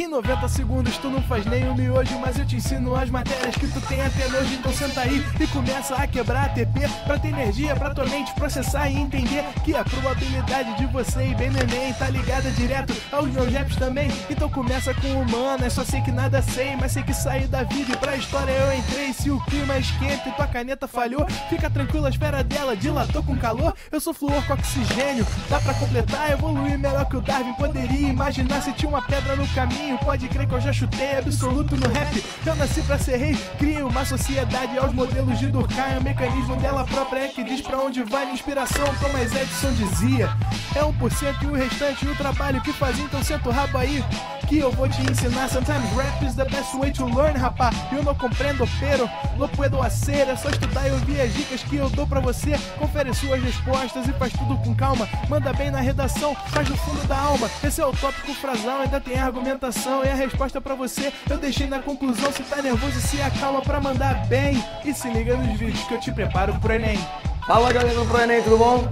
Em 90 segundos tu não faz nem o miojo, mas eu te ensino as matérias que tu tem até hoje. Então senta aí e começa a quebrar a TP, pra ter energia, pra tua mente processar e entender que a probabilidade de você ir bem no Enem tá ligada direto aos meus raps também. Então começa com humanas, só sei que nada sei, mas sei que saí da vida e pra história eu entrei. Se o clima esquenta e tua caneta falhou, fica tranquilo, a esfera dela dilatou com calor. Eu sou flúor com oxigênio, dá pra completar, evoluir melhor que o Darwin. Poderia imaginar se tinha uma pedra no caminho, pode crer que eu já chutei absoluto no rap. Eu nasci pra ser rei, criei uma sociedade aos modelos de Durkheim. O mecanismo dela própria é que diz pra onde vai a inspiração. Thomas Edison dizia: é 1% e o restante o trabalho que fazia. Então senta o rabo aí que eu vou te ensinar. Sometimes rap is the best way to learn, rapá. Eu não compreendo, pero lo puedo hacer. É só estudar e ouvir as dicas que eu dou pra você. Confere suas respostas e faz tudo com calma. Manda bem na redação, faz no fundo da alma. Esse é o tópico frasal, ainda tem argumentação. É a resposta pra você, eu deixei na conclusão. Se tá nervoso, se acalma pra mandar bem. E se liga nos vídeos que eu te preparo pro Enem. Fala galera do ProEnem, tudo bom?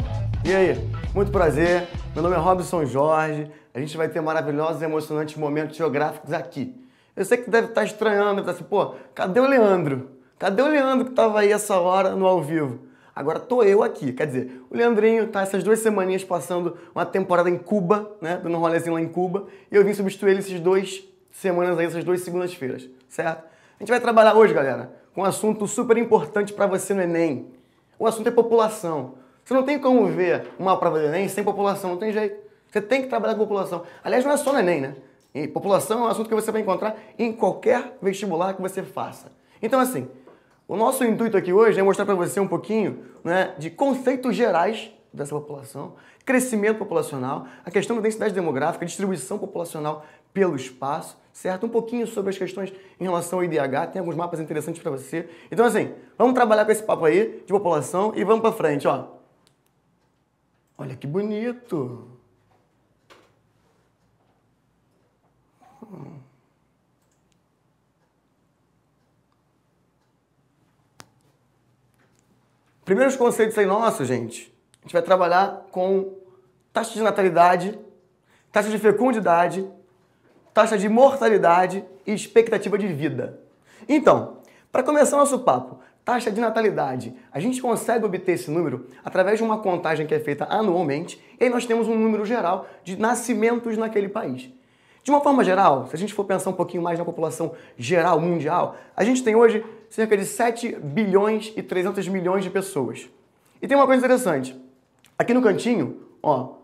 E aí, muito prazer, meu nome é Robson Jorge. A gente vai ter maravilhosos e emocionantes momentos geográficos aqui. Eu sei que deve estar estranhando, deve estar assim, pô, cadê o Leandro? Cadê o Leandro que tava aí essa hora no ao vivo? Agora tô eu aqui, quer dizer, o Leandrinho tá essas 2 semaninhas passando uma temporada em Cuba, né, dando um rolezinho lá em Cuba, e eu vim substituir ele esses 2 semanas aí, essas 2 segundas-feiras, certo? A gente vai trabalhar hoje, galera, com um assunto super importante pra você no Enem. O assunto é população. Você não tem como ver uma prova do Enem sem população, não tem jeito. Você tem que trabalhar com população. Aliás, não é só no Enem, né? E população é um assunto que você vai encontrar em qualquer vestibular que você faça. Então, assim, o nosso intuito aqui hoje é mostrar para você um pouquinho, né, de conceitos gerais dessa população, crescimento populacional, a questão da densidade demográfica, distribuição populacional pelo espaço, certo? Um pouquinho sobre as questões em relação ao IDH, tem alguns mapas interessantes para você. Então assim, vamos trabalhar com esse papo aí de população e vamos para frente, ó. Olha que bonito! Primeiros conceitos aí nossos, gente, a gente vai trabalhar com taxa de natalidade, taxa de fecundidade, taxa de mortalidade e expectativa de vida. Então, para começar nosso papo, taxa de natalidade, a gente consegue obter esse número através de uma contagem que é feita anualmente e aí nós temos um número geral de nascimentos naquele país. De uma forma geral, se a gente for pensar um pouquinho mais na população geral mundial, a gente tem hoje cerca de 7 bilhões e 300 milhões de pessoas. E tem uma coisa interessante. Aqui no cantinho, ó,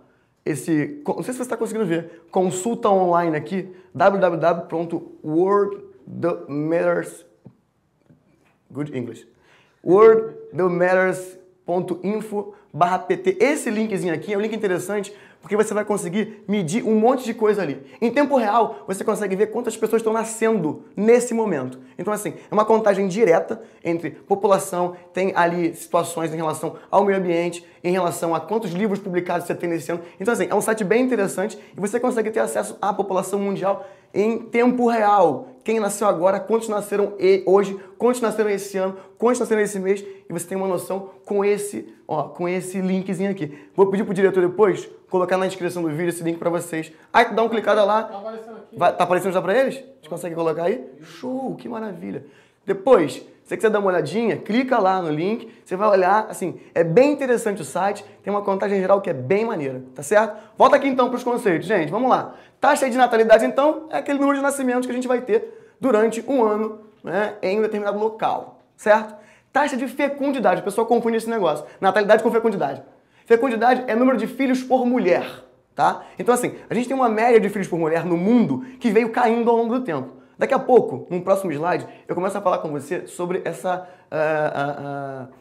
esse, não sei se você está conseguindo ver, consulta online aqui, www.worldthatmatters.info/pt. Esse linkzinho aqui é um link interessante, porque você vai conseguir medir um monte de coisa ali. Em tempo real, você consegue ver quantas pessoas estão nascendo nesse momento. Então, assim, é uma contagem direta entre população, tem ali situações em relação ao meio ambiente, em relação a quantos livros publicados você tem nesse ano. Então, assim, é um site bem interessante e você consegue ter acesso à população mundial em tempo real. Quem nasceu agora, quantos nasceram hoje, quantos nasceram esse ano, quantos nasceram esse mês, e você tem uma noção com esse, ó, com esse linkzinho aqui. Vou pedir pro diretor depois colocar na descrição do vídeo esse link pra vocês. Aí tu dá uma clicada lá. Tá aparecendo aqui. Tá aparecendo já pra eles? A gente consegue colocar aí? Show, que maravilha. Depois, se você quiser dar uma olhadinha, clica lá no link, você vai olhar, assim, é bem interessante o site, tem uma contagem geral que é bem maneira, tá certo? Volta aqui então para os conceitos, gente, vamos lá. Taxa de natalidade, então, é aquele número de nascimentos que a gente vai ter durante um ano, né, em um determinado local, certo? Taxa de fecundidade, o pessoal confunde esse negócio, natalidade com fecundidade. Fecundidade é número de filhos por mulher, tá? Então, assim, a gente tem uma média de filhos por mulher no mundo que veio caindo ao longo do tempo. Daqui a pouco, num próximo slide, eu começo a falar com você sobre essa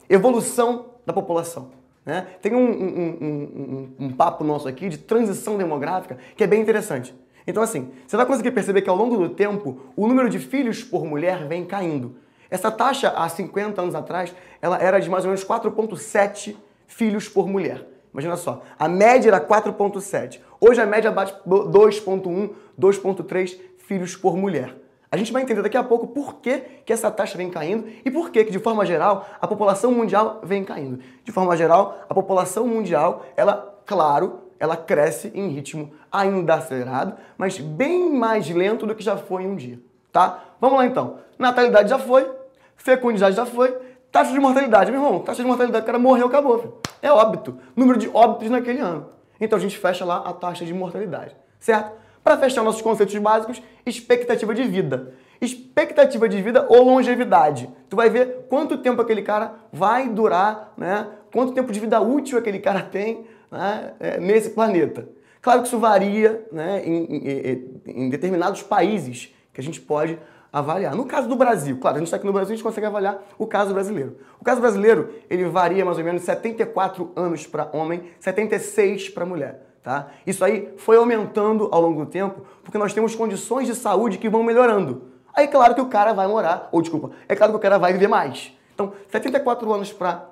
evolução da população, né? Tem um papo nosso aqui de transição demográfica que é bem interessante. Então assim, você vai conseguir perceber que ao longo do tempo, o número de filhos por mulher vem caindo. Essa taxa, há 50 anos atrás, ela era de mais ou menos 4,7 filhos por mulher. Imagina só, a média era 4,7. Hoje a média bate 2,1, 2,3 filhos por mulher. A gente vai entender daqui a pouco por que essa taxa vem caindo e por que de forma geral, a população mundial vem caindo. De forma geral, a população mundial, ela, claro, ela cresce em ritmo ainda acelerado, mas bem mais lento do que já foi em um dia, tá? Vamos lá então. Natalidade já foi, fecundidade já foi, taxa de mortalidade, meu irmão, taxa de mortalidade, o cara morreu, acabou, filho. É óbito, número de óbitos naquele ano. Então a gente fecha lá a taxa de mortalidade, certo? Para fechar nossos conceitos básicos, expectativa de vida. Expectativa de vida ou longevidade. Tu vai ver quanto tempo aquele cara vai durar, né? Quanto tempo de vida útil aquele cara tem, né? Nesse planeta. Claro que isso varia, né? em determinados países que a gente pode avaliar. No caso do Brasil, claro, a gente está aqui no Brasil, a gente consegue avaliar o caso brasileiro. O caso brasileiro, ele varia mais ou menos 74 anos para homem, 76 para mulher. Tá? Isso aí foi aumentando ao longo do tempo, porque nós temos condições de saúde que vão melhorando. Aí, claro que o cara vai morar, ou desculpa, é claro que o cara vai viver mais. Então, 74 anos para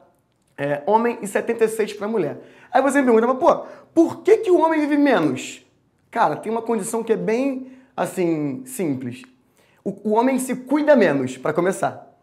homem e 76 para mulher. Aí você me pergunta, mas pô, por que que o homem vive menos? Cara, tem uma condição que é bem, assim, simples. O homem se cuida menos, para começar.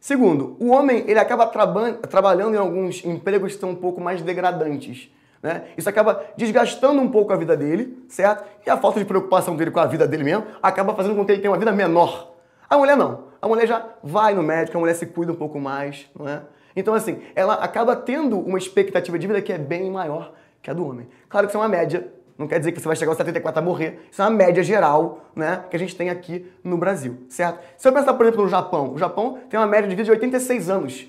Segundo, o homem ele acaba trabalhando em alguns empregos que estão um pouco mais degradantes. Né? Isso acaba desgastando um pouco a vida dele, certo? E a falta de preocupação dele com a vida dele mesmo acaba fazendo com que ele tenha uma vida menor. A mulher não. A mulher já vai no médico, a mulher se cuida um pouco mais, não é? Então, assim, ela acaba tendo uma expectativa de vida que é bem maior que a do homem. Claro que isso é uma média. Não quer dizer que você vai chegar aos 74 a morrer. Isso é uma média geral, né, que a gente tem aqui no Brasil, certo? Se eu pensar, por exemplo, no Japão. O Japão tem uma média de vida de 86 anos,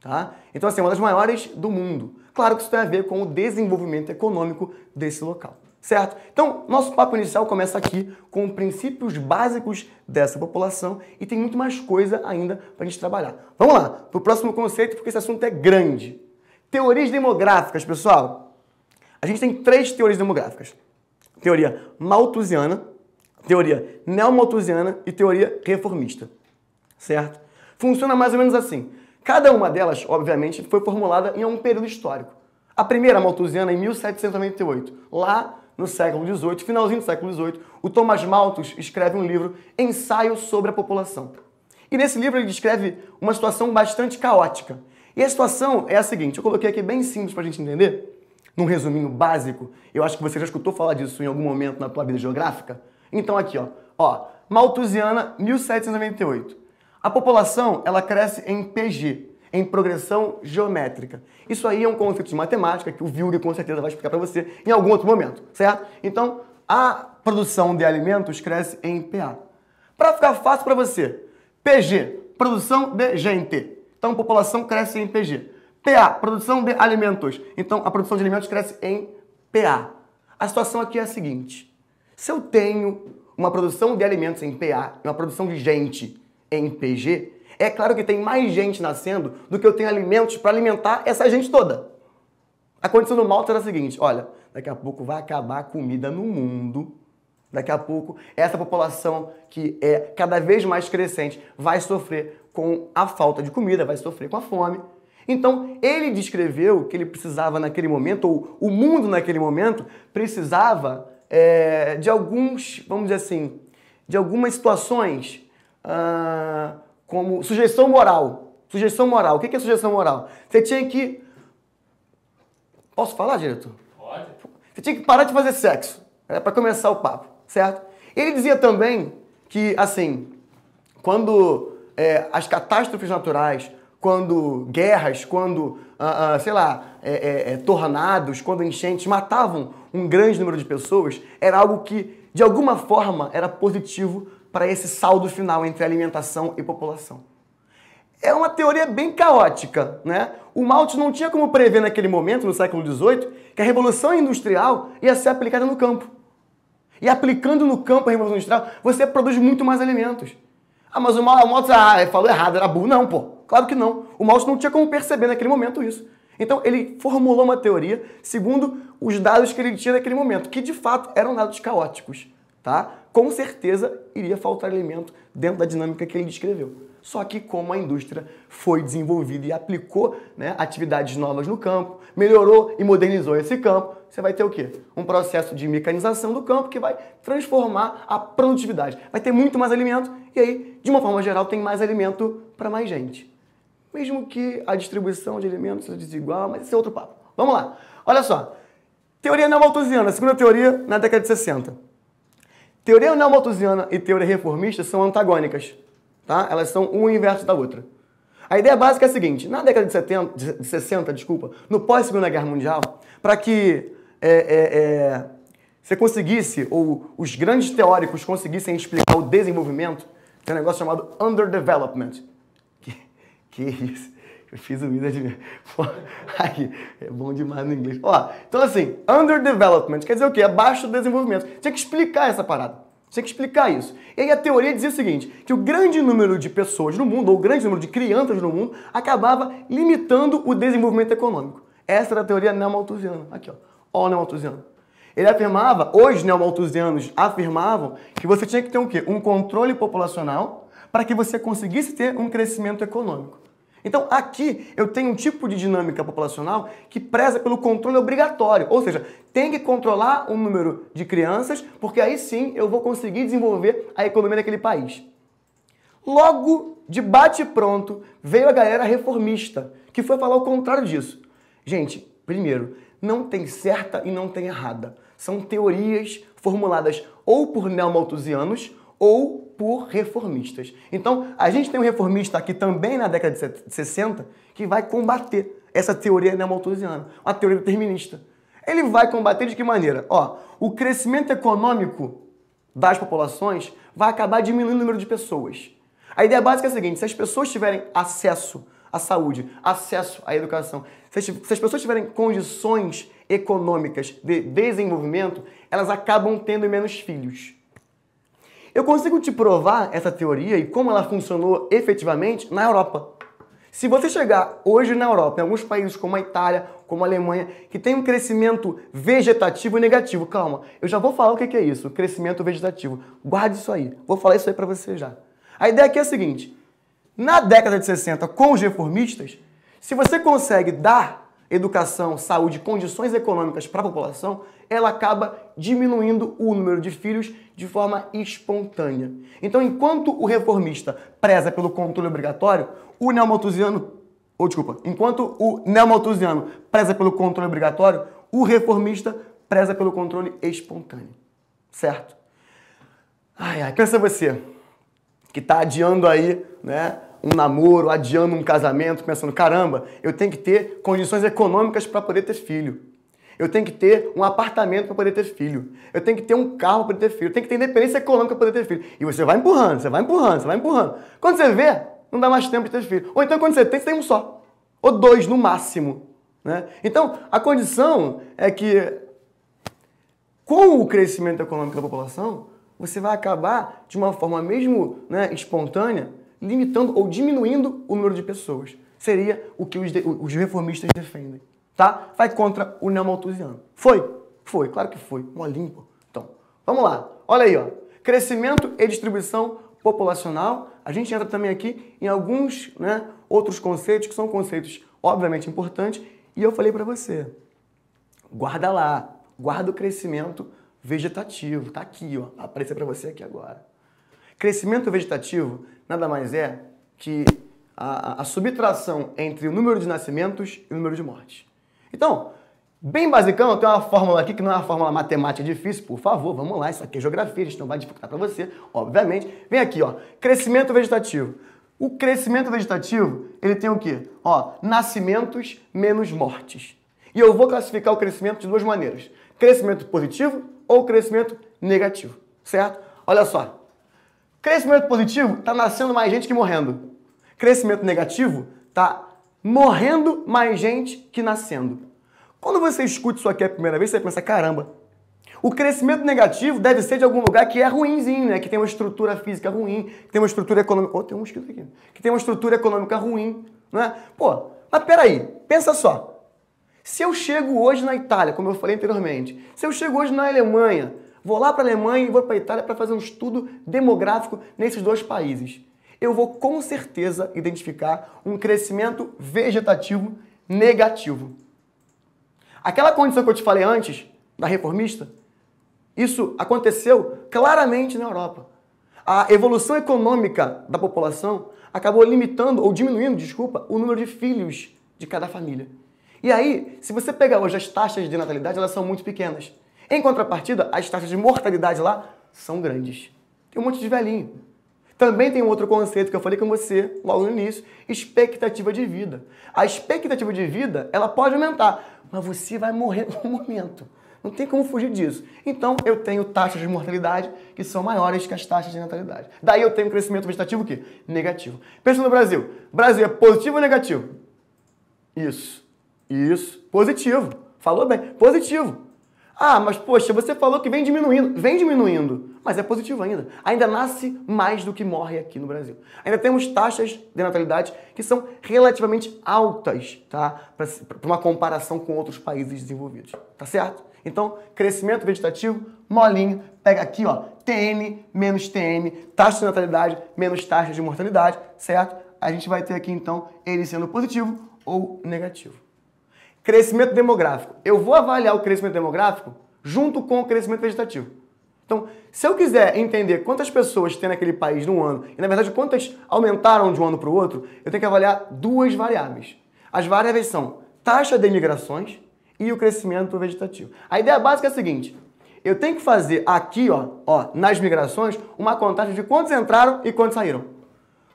tá? Então, assim, é uma das maiores do mundo. Claro que isso tem a ver com o desenvolvimento econômico desse local, certo? Então, nosso papo inicial começa aqui com princípios básicos dessa população e tem muito mais coisa ainda para a gente trabalhar. Vamos lá, para o próximo conceito, porque esse assunto é grande. Teorias demográficas, pessoal. A gente tem três teorias demográficas. Teoria malthusiana, teoria neomalthusiana e teoria reformista, certo? Funciona mais ou menos assim. Cada uma delas, obviamente, foi formulada em um período histórico. A primeira, a malthusiana, em 1798. Lá no século XVIII, finalzinho do século XVIII, o Thomas Malthus escreve um livro, Ensaio sobre a População. E nesse livro ele descreve uma situação bastante caótica. E a situação é a seguinte, eu coloquei aqui bem simples para a gente entender, num resuminho básico. Eu acho que você já escutou falar disso em algum momento na tua vida geográfica. Então aqui, ó malthusiana, 1798. A população, ela cresce em PG, em progressão geométrica. Isso aí é um conceito de matemática que o Viúgi com certeza vai explicar para você em algum outro momento, certo? Então, a produção de alimentos cresce em PA. Para ficar fácil para você, PG, produção de gente. Então, a população cresce em PG. PA, produção de alimentos. Então, a produção de alimentos cresce em PA. A situação aqui é a seguinte. Se eu tenho uma produção de alimentos em PA, uma produção de gente em PG, é claro que tem mais gente nascendo do que eu tenho alimentos para alimentar essa gente toda. A condição do Malthus era a seguinte, olha, daqui a pouco vai acabar a comida no mundo, daqui a pouco essa população que é cada vez mais crescente vai sofrer com a falta de comida, vai sofrer com a fome. Então, ele descreveu que ele precisava naquele momento, ou o mundo naquele momento, precisava de alguns, vamos dizer assim, de algumas situações como sujeição moral. Sujeição moral. O que é sujeição moral? Você tinha que... Posso falar, diretor? Pode. Você tinha que parar de fazer sexo. Era para começar o papo, certo? Ele dizia também que, assim, quando as catástrofes naturais, quando guerras, quando, sei lá, tornados, quando enchentes matavam um grande número de pessoas, era algo que, de alguma forma, era positivo para esse saldo final entre alimentação e população. É uma teoria bem caótica, né? O Malthus não tinha como prever naquele momento, no século XVIII, que a Revolução Industrial ia ser aplicada no campo. E aplicando no campo a Revolução Industrial, você produz muito mais alimentos. Ah, mas o Malthus falou errado, era burro. Não, pô. Claro que não. O Malthus não tinha como perceber naquele momento isso. Então, ele formulou uma teoria segundo os dados que ele tinha naquele momento, que de fato eram dados caóticos, tá? Com certeza iria faltar alimento dentro da dinâmica que ele descreveu. Só que como a indústria foi desenvolvida e aplicou, né, atividades novas no campo, melhorou e modernizou esse campo, você vai ter o quê? Um processo de mecanização do campo que vai transformar a produtividade. Vai ter muito mais alimento e aí, de uma forma geral, tem mais alimento para mais gente. Mesmo que a distribuição de alimentos seja desigual, mas esse é outro papo. Vamos lá. Olha só. Teoria neomalthusiana, a segunda teoria na década de 60. Teoria neomalthusiana e teoria reformista são antagônicas, tá? Elas são um inverso da outra. A ideia básica é a seguinte: na década de 60, no pós-Segunda Guerra Mundial, para que você conseguisse, ou os grandes teóricos conseguissem explicar o desenvolvimento, tem um negócio chamado underdevelopment. Que isso? Eu fiz o vida de... Ai, é bom demais no inglês. Ó, então assim, underdevelopment quer dizer o quê? Abaixo do desenvolvimento. Tinha que explicar essa parada. Tinha que explicar isso. E aí a teoria dizia o seguinte, que o grande número de pessoas no mundo, ou o grande número de crianças no mundo, acabava limitando o desenvolvimento econômico. Essa era a teoria neomalthusiana. Aqui, ó. Ó o neomalthusiano. Ele afirmava, os neomalthusianos afirmavam, que você tinha que ter o quê? Um controle populacional para que você conseguisse ter um crescimento econômico. Então, aqui eu tenho um tipo de dinâmica populacional que preza pelo controle obrigatório, ou seja, tem que controlar o número de crianças, porque aí sim eu vou conseguir desenvolver a economia daquele país. Logo, de bate-pronto, veio a galera reformista, que foi falar o contrário disso. Gente, primeiro, não tem certa e não tem errada. São teorias formuladas ou por neomalthusianos ou por reformistas. Então, a gente tem um reformista aqui também na década de 60 que vai combater essa teoria neomalthusiana, a teoria determinista. Ele vai combater de que maneira? Ó, o crescimento econômico das populações vai acabar diminuindo o número de pessoas. A ideia básica é a seguinte: se as pessoas tiverem acesso à saúde, acesso à educação, se as pessoas tiverem condições econômicas de desenvolvimento, elas acabam tendo menos filhos. Eu consigo te provar essa teoria e como ela funcionou efetivamente na Europa. Se você chegar hoje na Europa, em alguns países como a Itália, como a Alemanha, que tem um crescimento vegetativo negativo, calma, eu já vou falar o que é isso, crescimento vegetativo. Guarde isso aí, vou falar isso aí pra você já. A ideia aqui é a seguinte: na década de 60, com os reformistas, se você consegue dar educação, saúde, condições econômicas para a população, ela acaba diminuindo o número de filhos de forma espontânea. Então, enquanto o reformista preza pelo controle obrigatório, o neomalthusiano, enquanto o neomalthusiano preza pelo controle obrigatório, o reformista preza pelo controle espontâneo. Certo? Ai, ai, pensa você que tá adiando aí, né, um namoro, adiando um casamento, pensando, caramba, eu tenho que ter condições econômicas para poder ter filho. Eu tenho que ter um apartamento para poder ter filho. Eu tenho que ter um carro para poder ter filho. Eu tenho que ter independência econômica para poder ter filho. E você vai empurrando, você vai empurrando, você vai empurrando. Quando você vê, não dá mais tempo de ter filho. Ou então, quando você tem um só. Ou dois, no máximo, né? Então, a condição é que, com o crescimento econômico da população, você vai acabar, de uma forma mesmo, né, espontânea, limitando ou diminuindo o número de pessoas. Seria o que os reformistas defendem. Tá? Vai contra o neomalthusiano. Foi? Foi, claro que foi. Molinho, pô. Então, vamos lá. Olha aí, ó. Crescimento e distribuição populacional. A gente entra também aqui em alguns, né, outros conceitos, que são conceitos, obviamente, importantes. E eu falei pra você, guarda lá. Guarda o crescimento vegetativo. Tá aqui, ó. Apareceu pra você aqui agora. Crescimento vegetativo nada mais é que a subtração entre o número de nascimentos e o número de mortes. Então, bem basicão, tem uma fórmula aqui que não é uma fórmula matemática difícil, por favor, vamos lá, isso aqui é geografia, a gente não vai dificultar para você, obviamente. Vem aqui, ó, crescimento vegetativo. O crescimento vegetativo, ele tem o quê? Ó, nascimentos menos mortes. E eu vou classificar o crescimento de duas maneiras: crescimento positivo ou crescimento negativo, certo? Olha só, crescimento positivo, tá nascendo mais gente que morrendo. Crescimento negativo, tá morrendo mais gente que nascendo. Quando você escuta isso aqui a primeira vez, você pensa, caramba, o crescimento negativo deve ser de algum lugar que é ruinzinho, né? Que tem uma estrutura física ruim, que tem uma estrutura econômica... Oh, tem um mosquito aqui. Que tem uma estrutura econômica ruim, né? Pô, mas peraí, pensa só. Se eu chego hoje na Itália, como eu falei anteriormente, se eu chego hoje na Alemanha, vou lá para a Alemanha e vou para a Itália para fazer um estudo demográfico nesses dois países, eu vou com certeza identificar um crescimento vegetativo negativo. Aquela condição que eu te falei antes, da reformista, isso aconteceu claramente na Europa. A evolução econômica da população acabou limitando, ou diminuindo, desculpa, o número de filhos de cada família. E aí, se você pegar hoje as taxas de natalidade, elas são muito pequenas. Em contrapartida, as taxas de mortalidade lá são grandes. Tem um monte de velhinho. Também tem um outro conceito que eu falei com você logo no início, expectativa de vida. A expectativa de vida, ela pode aumentar, mas você vai morrer no momento. Não tem como fugir disso. Então, eu tenho taxas de mortalidade que são maiores que as taxas de natalidade. Daí eu tenho um crescimento vegetativo que negativo. Pensa no Brasil. Brasil é positivo ou negativo? Isso. Isso. Positivo. Falou bem. Positivo. Ah, mas poxa, você falou que vem diminuindo. Vem diminuindo. Mas é positivo ainda. Ainda nasce mais do que morre aqui no Brasil. Ainda temos taxas de natalidade que são relativamente altas, tá? Para uma comparação com outros países desenvolvidos. Tá certo? Então, crescimento vegetativo, molinho. Pega aqui, ó, TN menos TM, taxa de natalidade menos taxa de mortalidade, certo? A gente vai ter aqui, então, ele sendo positivo ou negativo. Crescimento demográfico. Eu vou avaliar o crescimento demográfico junto com o crescimento vegetativo. Então, se eu quiser entender quantas pessoas tem naquele país num ano e, na verdade, quantas aumentaram de um ano para o outro, eu tenho que avaliar duas variáveis. As variáveis são taxa de migrações e o crescimento vegetativo. A ideia básica é a seguinte. Eu tenho que fazer aqui, ó, nas migrações, uma contagem de quantos entraram e quantos saíram.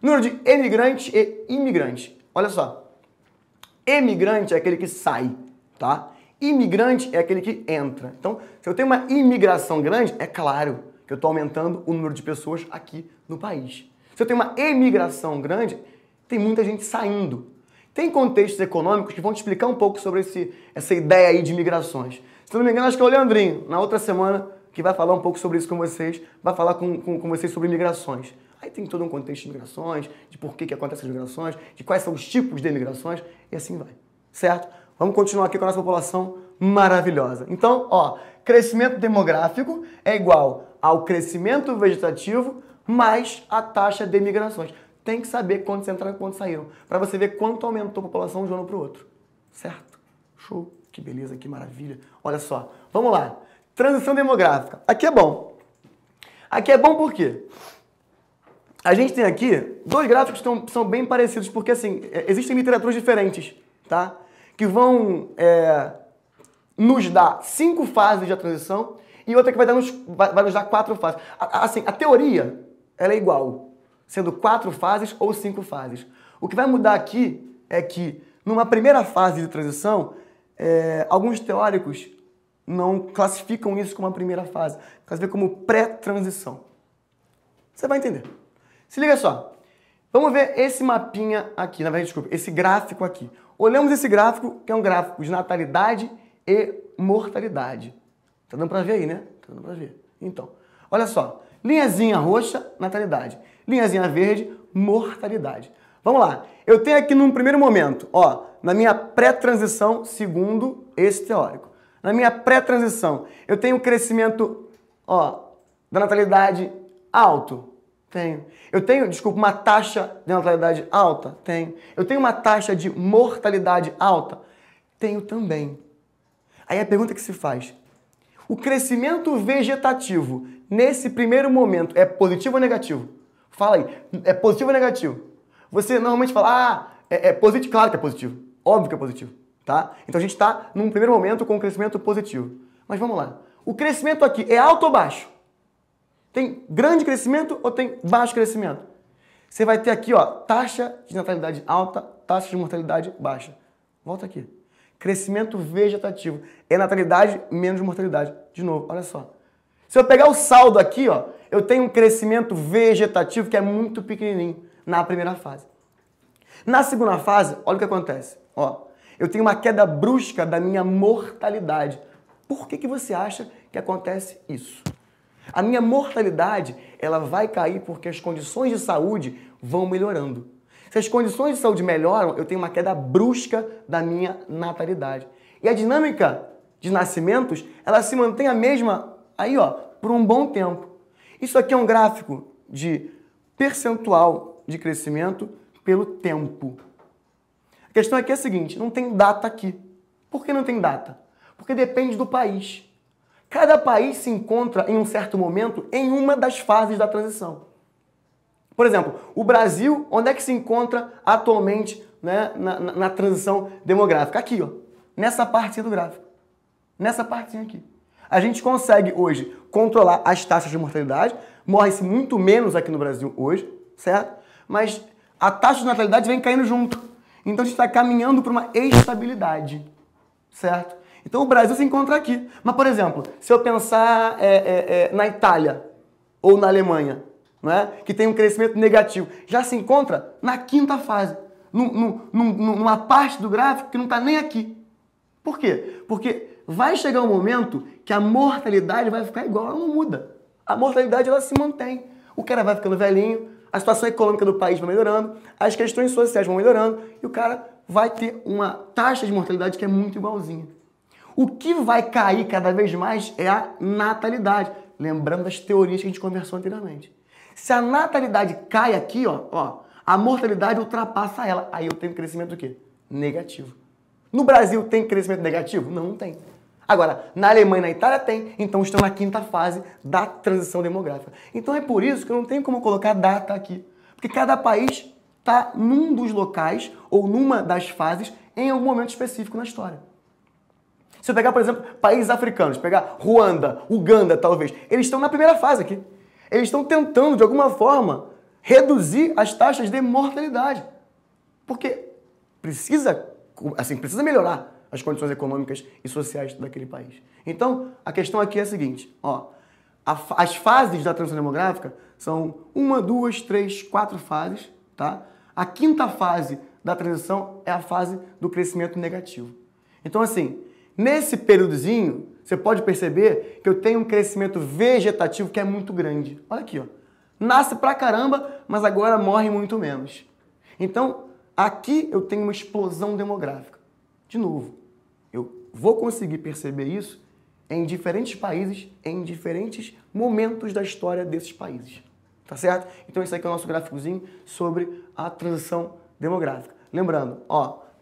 Número de emigrantes e imigrantes. Olha só. Emigrante é aquele que sai, tá? Imigrante é aquele que entra. Então, se eu tenho uma imigração grande, é claro que eu estou aumentando o número de pessoas aqui no país. Se eu tenho uma emigração grande, tem muita gente saindo. Tem contextos econômicos que vão te explicar um pouco sobre essa ideia aí de migrações. Se não me engano, acho que é o Leandrinho, na outra semana, que vai falar um pouco sobre isso com vocês, vai falar com vocês sobre migrações. Aí tem todo um contexto de migrações, de por que acontecem as migrações, de quais são os tipos de migrações, e assim vai. Certo? Vamos continuar aqui com a nossa população maravilhosa. Então, ó, crescimento demográfico é igual ao crescimento vegetativo mais a taxa de migrações. Tem que saber quantos entraram e quantos saíram, para você ver quanto aumentou a população de um ano para o outro. Certo? Show! Que beleza, que maravilha. Olha só. Vamos lá. Transição demográfica. Aqui é bom. Aqui é bom por quê? A gente tem aqui dois gráficos que são bem parecidos, porque assim, existem literaturas diferentes, tá? Que vão nos dar 5 fases de transição e outra que vai nos dar 4 fases. Assim, a teoria ela é igual, sendo 4 fases ou 5 fases. O que vai mudar aqui é que, numa primeira fase de transição, alguns teóricos não classificam isso como a primeira fase, classificam como pré-transição. Você vai entender. Se liga só. Vamos ver esse mapinha aqui, na verdade, desculpa, esse gráfico aqui. Olhamos esse gráfico, que é um gráfico de natalidade e mortalidade. Tá dando pra ver aí, né? Tá dando pra ver. Então, olha só. Linhazinha roxa, natalidade. Linhazinha verde, mortalidade. Vamos lá. Eu tenho aqui num primeiro momento, ó, na minha pré-transição, segundo esse teórico. Na minha pré-transição, eu tenho um crescimento, ó, da natalidade alto. Tenho. Eu tenho, desculpa, uma taxa de natalidade alta? Tenho. Eu tenho uma taxa de mortalidade alta? Tenho também. Aí a pergunta que se faz, o crescimento vegetativo, nesse primeiro momento, é positivo ou negativo? Fala aí, é positivo ou negativo? Você normalmente fala, ah, é positivo, claro que é positivo, óbvio que é positivo, tá? Então a gente está, num primeiro momento, com um crescimento positivo. Mas vamos lá, o crescimento aqui é alto ou baixo? Tem grande crescimento ou tem baixo crescimento? Você vai ter aqui, ó, taxa de natalidade alta, taxa de mortalidade baixa. Volta aqui. Crescimento vegetativo. É natalidade menos mortalidade. De novo, olha só. Se eu pegar o saldo aqui, ó, eu tenho um crescimento vegetativo que é muito pequenininho na primeira fase. Na segunda fase, olha o que acontece. Ó, eu tenho uma queda brusca da minha mortalidade. Por que você acha que acontece isso? A minha mortalidade, ela vai cair porque as condições de saúde vão melhorando. Se as condições de saúde melhoram, eu tenho uma queda brusca da minha natalidade. E a dinâmica de nascimentos, ela se mantém a mesma aí, ó, por um bom tempo. Isso aqui é um gráfico de percentual de crescimento pelo tempo. A questão aqui é a seguinte, não tem data aqui. Por que não tem data? Porque depende do país. Cada país se encontra, em um certo momento, em uma das fases da transição. Por exemplo, o Brasil, onde é que se encontra atualmente, né, na transição demográfica? Aqui, ó. nessa partezinha do gráfico. Nessa partezinha aqui. A gente consegue hoje controlar as taxas de mortalidade, morre-se muito menos aqui no Brasil hoje, certo? Mas a taxa de natalidade vem caindo junto. Então a gente está caminhando para uma estabilidade, certo? Então o Brasil se encontra aqui. Mas, por exemplo, se eu pensar na Itália ou na Alemanha, não é? Que tem um crescimento negativo, já se encontra na quinta fase, numa parte do gráfico que não está nem aqui. Por quê? Porque vai chegar um momento que a mortalidade vai ficar igual, ela não muda. A mortalidade, ela se mantém. O cara vai ficando velhinho, a situação econômica do país vai melhorando, as questões sociais vão melhorando e o cara vai ter uma taxa de mortalidade que é muito igualzinha. O que vai cair cada vez mais é a natalidade. Lembrando das teorias que a gente conversou anteriormente. Se a natalidade cai aqui, a mortalidade ultrapassa ela. Aí eu tenho crescimento do quê? Negativo. No Brasil tem crescimento negativo? Não, não tem. Agora, na Alemanha e na Itália tem, então estão na quinta fase da transição demográfica. Então é por isso que eu não tenho como colocar data aqui. Porque cada país está num dos locais ou numa das fases em algum momento específico na história. Se eu pegar, por exemplo, países africanos, pegar Ruanda, Uganda talvez, eles estão na primeira fase aqui. Eles estão tentando, de alguma forma, reduzir as taxas de mortalidade. Porque precisa melhorar as condições econômicas e sociais daquele país. Então, a questão aqui é a seguinte, as fases da transição demográfica são 1, 2, 3, 4 fases, tá? A quinta fase da transição é a fase do crescimento negativo. Então, assim, nesse períodozinho, você pode perceber que eu tenho um crescimento vegetativo que é muito grande. Olha aqui, ó. Nasce pra caramba, mas agora morre muito menos. Então, aqui eu tenho uma explosão demográfica. De novo, eu vou conseguir perceber isso em diferentes países, em diferentes momentos da história desses países. Tá certo? Então esse aqui é o nosso gráficozinho sobre a transição demográfica. Lembrando,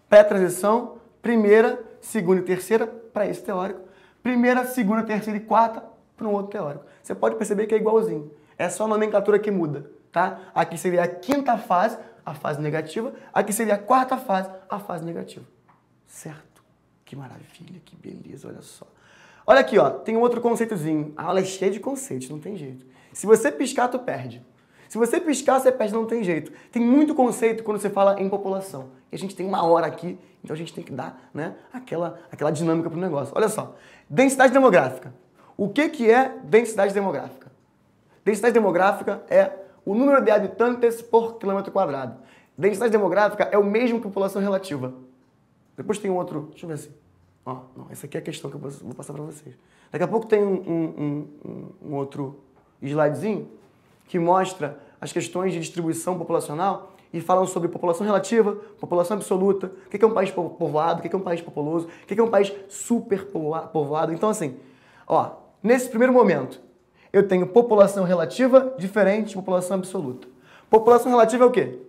pré-transição, primeira, segunda e terceira para esse teórico, primeira, segunda, terceira e quarta para um outro teórico. Você pode perceber que é igualzinho, é só a nomenclatura que muda, tá? Aqui seria a quinta fase, a fase negativa, aqui seria a quarta fase, a fase negativa. Certo? Que maravilha, que beleza, olha só. Olha aqui, ó, tem um outro conceitozinho. A aula é cheia de conceitos, não tem jeito. Se você piscar, tu perde. Se você piscar, você perde, não tem jeito. Tem muito conceito quando você fala em população. E a gente tem uma hora aqui, então a gente tem que dar, né, aquela dinâmica pro negócio. Olha só, densidade demográfica. O que é densidade demográfica? Densidade demográfica é o número de habitantes por quilômetro quadrado. Densidade demográfica é o mesmo que população relativa. Depois tem um outro, deixa eu ver assim. Essa aqui é a questão que eu vou passar para vocês. Daqui a pouco tem um outro slidezinho que mostra as questões de distribuição populacional e falam sobre população relativa, população absoluta, o que é um país povoado, o que é um país populoso, o que é um país superpovoado. Então, assim, nesse primeiro momento, eu tenho população relativa diferente de população absoluta. População relativa é o quê?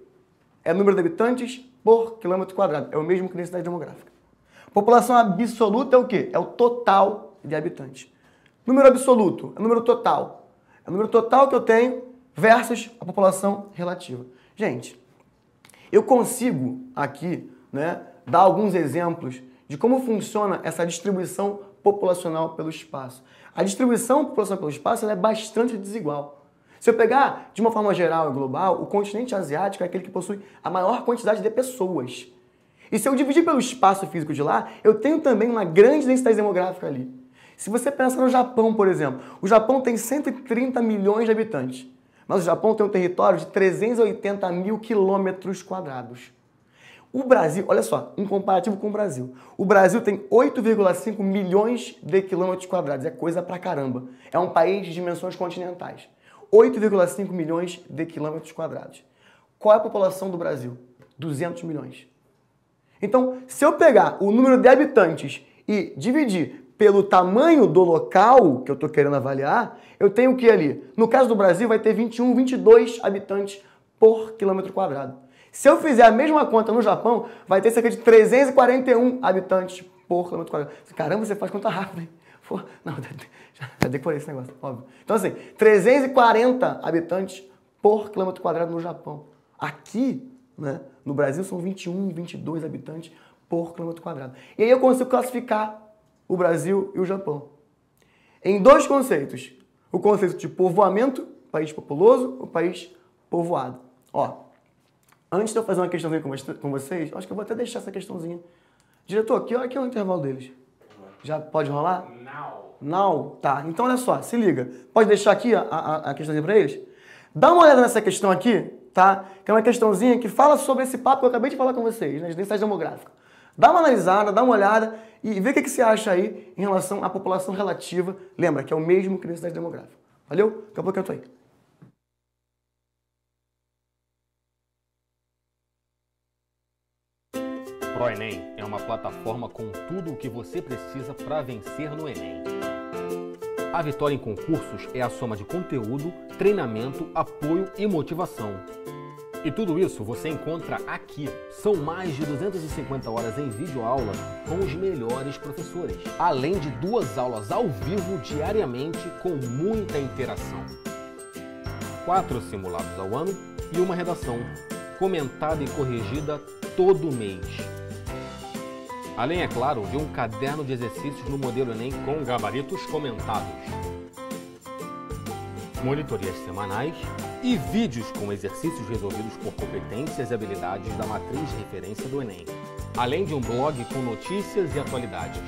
É o número de habitantes por quilômetro quadrado. É o mesmo que densidade demográfica. População absoluta é o quê? É o total de habitantes. Número absoluto é o número total. É o número total que eu tenho versus a população relativa. Gente, eu consigo aqui, né, dar alguns exemplos de como funciona essa distribuição populacional pelo espaço. A distribuição populacional pelo espaço ela é bastante desigual. Se eu pegar, de uma forma geral e global, o continente asiático é aquele que possui a maior quantidade de pessoas. E se eu dividir pelo espaço físico de lá, eu tenho também uma grande densidade demográfica ali. Se você pensa no Japão, por exemplo, o Japão tem 130 milhões de habitantes, mas o Japão tem um território de 380 mil quilômetros quadrados. O Brasil, olha só, em comparativo com o Brasil tem 8,5 milhões de quilômetros quadrados, é coisa pra caramba. É um país de dimensões continentais. 8,5 milhões de quilômetros quadrados. Qual é a população do Brasil? 200 milhões. Então, se eu pegar o número de habitantes e dividir pelo tamanho do local que eu estou querendo avaliar, eu tenho o que ali? No caso do Brasil, vai ter 21, 22 habitantes por quilômetro quadrado. Se eu fizer a mesma conta no Japão, vai ter cerca de 341 habitantes por quilômetro quadrado. Caramba, você faz conta rápida, hein? Não, já decorei esse negócio, óbvio. Então, assim, 340 habitantes por quilômetro quadrado no Japão. Aqui, né, no Brasil, são 21, 22 habitantes por quilômetro quadrado. E aí eu consigo classificar o Brasil e o Japão em dois conceitos. O conceito de povoamento, país populoso, o país povoado. Ó, antes de eu fazer uma questãozinha com vocês, acho que eu vou até deixar essa questãozinha. Diretor, que hora que é o intervalo deles? Já pode rolar? Não. Tá. Então, olha só, se liga. Pode deixar aqui a questãozinha para eles? Dá uma olhada nessa questão aqui, tá? Que é uma questãozinha que fala sobre esse papo que eu acabei de falar com vocês, né? De densidade demográfica. Dá uma analisada, dá uma olhada e vê o que você acha aí em relação à população relativa. Lembra que é o mesmo que densidade demográfica. Valeu? Daqui a pouco eu tô aí. ProEnem é uma plataforma com tudo o que você precisa para vencer no Enem. A vitória em concursos é a soma de conteúdo, treinamento, apoio e motivação. E tudo isso você encontra aqui. São mais de 250 horas em videoaula com os melhores professores, além de 2 aulas ao vivo diariamente com muita interação. 4 simulados ao ano e uma redação, comentada e corrigida todo mês. Além, é claro, de um caderno de exercícios no modelo Enem com gabaritos comentados, monitorias semanais e vídeos com exercícios resolvidos por competências e habilidades da matriz de referência do Enem. Além de um blog com notícias e atualidades.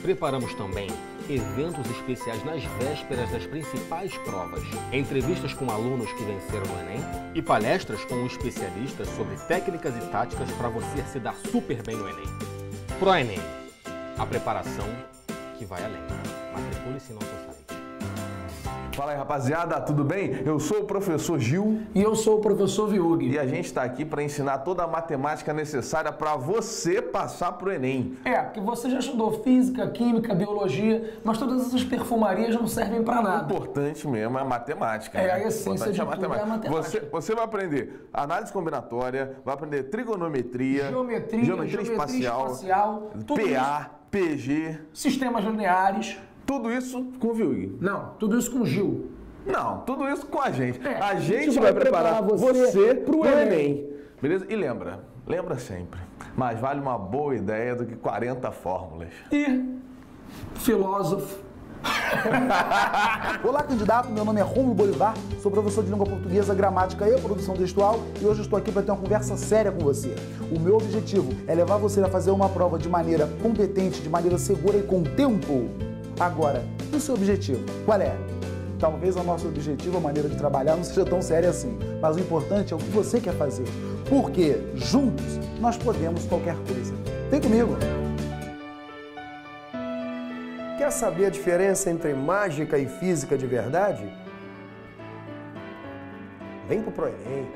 Preparamos também eventos especiais nas vésperas das principais provas, entrevistas com alunos que venceram o Enem e palestras com especialistas sobre técnicas e táticas para você se dar super bem no Enem. ProEnem, a preparação que vai além. Matricule-se em nosso site. Fala aí, rapaziada, tudo bem? Eu sou o professor Gil. E eu sou o professor Viúgi. E a gente está aqui para ensinar toda a matemática necessária para você passar para o Enem. É, porque você já estudou física, química, biologia, mas todas essas perfumarias não servem para nada. O importante mesmo é a matemática. É, né? A essência de matemática. Tudo é a matemática. Você vai aprender análise combinatória, vai aprender trigonometria, geometria espacial, PA, PG, sistemas lineares. Tudo isso com o Viúgi? Não, tudo isso com o Gil. Não, tudo isso com a gente. É, a gente vai preparar você para o Enem. Beleza? E lembra sempre, mais vale uma boa ideia do que 40 fórmulas. E filósofo. Olá, candidato, meu nome é Rômulo Bolívar, sou professor de língua portuguesa, gramática e produção textual e hoje estou aqui para ter uma conversa séria com você. O meu objetivo é levar você a fazer uma prova de maneira competente, de maneira segura e com tempo. Agora, e o seu objetivo? Qual é? Talvez o nosso objetivo, a maneira de trabalhar, não seja tão séria assim. Mas o importante é o que você quer fazer. Porque juntos nós podemos qualquer coisa. Vem comigo! Quer saber a diferença entre mágica e física de verdade? Vem pro ProEnem!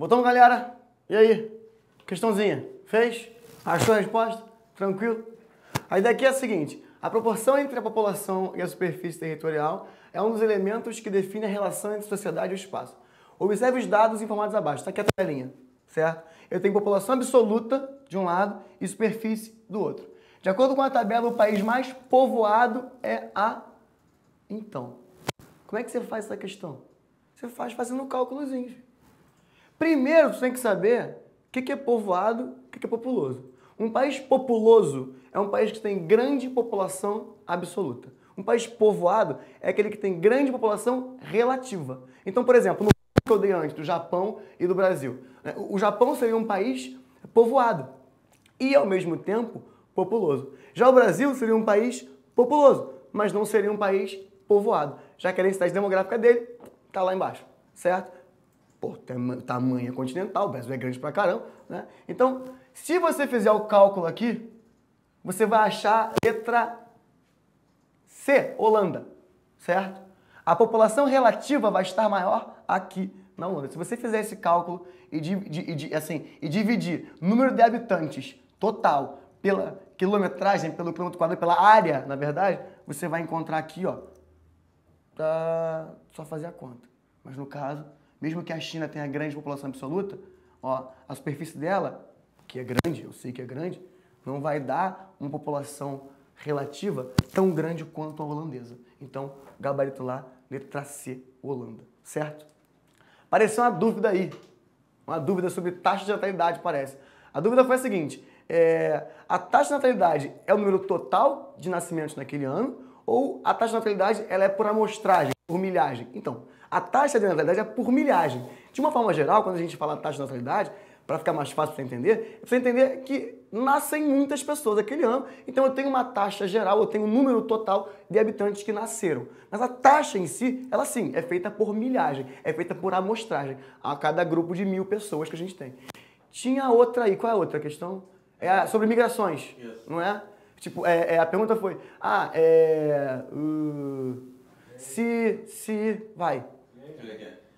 Botamos, galera? E aí? Questãozinha. Fez? Achou a resposta? Tranquilo? A ideia aqui é a seguinte. A proporção entre a população e a superfície territorial é um dos elementos que define a relação entre sociedade e o espaço. Observe os dados informados abaixo. Está aqui a telinha, certo? Eu tenho população absoluta de um lado e superfície do outro. De acordo com a tabela, o país mais povoado é a... Então, como é que você faz essa questão? Você faz fazendo cálculozinhos. Primeiro, você tem que saber o que é povoado, o que é populoso. Um país populoso é um país que tem grande população absoluta. Um país povoado é aquele que tem grande população relativa. Então, por exemplo, no que eu dei antes, do Japão e do Brasil. O Japão seria um país povoado e, ao mesmo tempo, populoso. Já o Brasil seria um país populoso, mas não seria um país povoado, já que a densidade demográfica dele está lá embaixo, certo? Pô, tamanho continental, o Brasil é grande pra caramba, né? Então, se você fizer o cálculo aqui, você vai achar a letra C, Holanda, certo? A população relativa vai estar maior aqui na Holanda. Se você fizer esse cálculo e dividir número de habitantes total pela quilometragem, pelo quilômetro quadrado, pela área, na verdade, você vai encontrar aqui, ó, pra só fazer a conta. Mas no caso, mesmo que a China tenha grande população absoluta, ó, a superfície dela, que é grande, eu sei que é grande, não vai dar uma população relativa tão grande quanto a holandesa. Então, gabarito lá, letra C, Holanda, certo? Apareceu uma dúvida aí, uma dúvida sobre taxa de natalidade, parece. A dúvida foi a seguinte... a taxa de natalidade é o número total de nascimentos naquele ano ou a taxa de natalidade ela é por amostragem, por milhagem? Então, a taxa de natalidade é por milhagem. De uma forma geral, quando a gente fala taxa de natalidade, para ficar mais fácil para entender, é para entender que nascem muitas pessoas naquele ano, então eu tenho uma taxa geral, eu tenho um número total de habitantes que nasceram. Mas a taxa em si, ela sim, é feita por milhagem, é feita por amostragem, a cada grupo de 1000 pessoas que a gente tem. Tinha outra aí, qual é a outra questão? É sobre migrações, não é? Tipo, a pergunta foi, vai.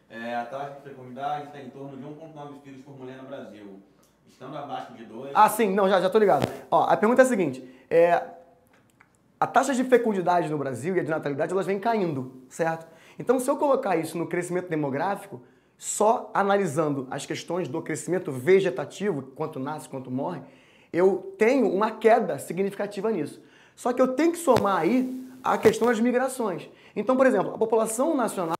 A taxa de fecundidade está em torno de 1,9 filhos por mulher no Brasil, estando abaixo de 2... Ah, sim, não, já tô ligado. Ó, a pergunta é a seguinte, a taxa de fecundidade no Brasil e a de natalidade, elas vêm caindo, certo? Então, se eu colocar isso no crescimento demográfico, só analisando as questões do crescimento vegetativo, quanto nasce, quanto morre, eu tenho uma queda significativa nisso. Só que eu tenho que somar aí a questão das migrações. Então, por exemplo, a população nacional,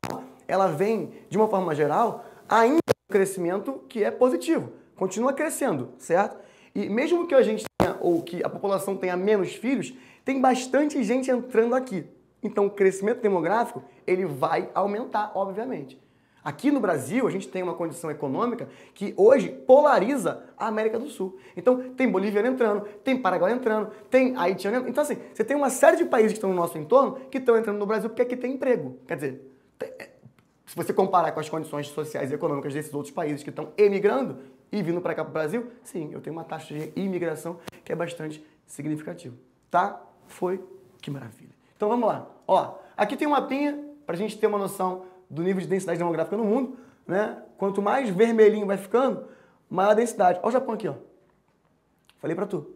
ela vem, de uma forma geral, ainda um crescimento que é positivo. Continua crescendo, certo? E mesmo que a gente tenha, ou que a população tenha menos filhos, tem bastante gente entrando aqui. Então, o crescimento demográfico, ele vai aumentar, obviamente. Aqui no Brasil, a gente tem uma condição econômica que hoje polariza a América do Sul. Então, tem boliviano entrando, tem paraguai entrando, tem haitiano entrando. Então, assim, você tem uma série de países que estão no nosso entorno que estão entrando no Brasil porque aqui tem emprego. Quer dizer, se você comparar com as condições sociais e econômicas desses outros países que estão emigrando e vindo para cá para o Brasil, sim, eu tenho uma taxa de imigração que é bastante significativa. Tá? Foi? Que maravilha. Então, vamos lá. Ó, aqui tem um mapinha para a gente ter uma noção do nível de densidade demográfica no mundo, né? Quanto mais vermelhinho vai ficando, maior a densidade. Olha o Japão aqui, ó. Falei pra tu,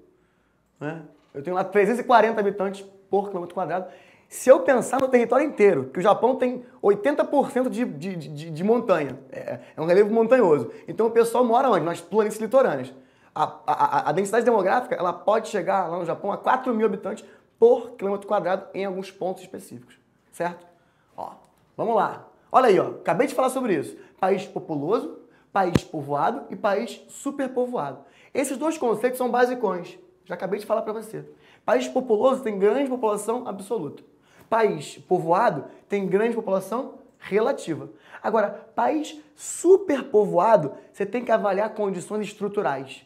né? Eu tenho lá 340 habitantes por quilômetro quadrado. Se eu pensar no território inteiro, que o Japão tem 80% de montanha, é um relevo montanhoso. Então o pessoal mora onde? Nas planícies litorâneas. A densidade demográfica, ela pode chegar lá no Japão a 4.000 habitantes por quilômetro quadrado em alguns pontos específicos, certo? Ó, vamos lá. Olha aí, ó, acabei de falar sobre isso. País populoso, país povoado e país superpovoado. Esses dois conceitos são basicões. Já acabei de falar para você. País populoso tem grande população absoluta. País povoado tem grande população relativa. Agora, país superpovoado, você tem que avaliar condições estruturais.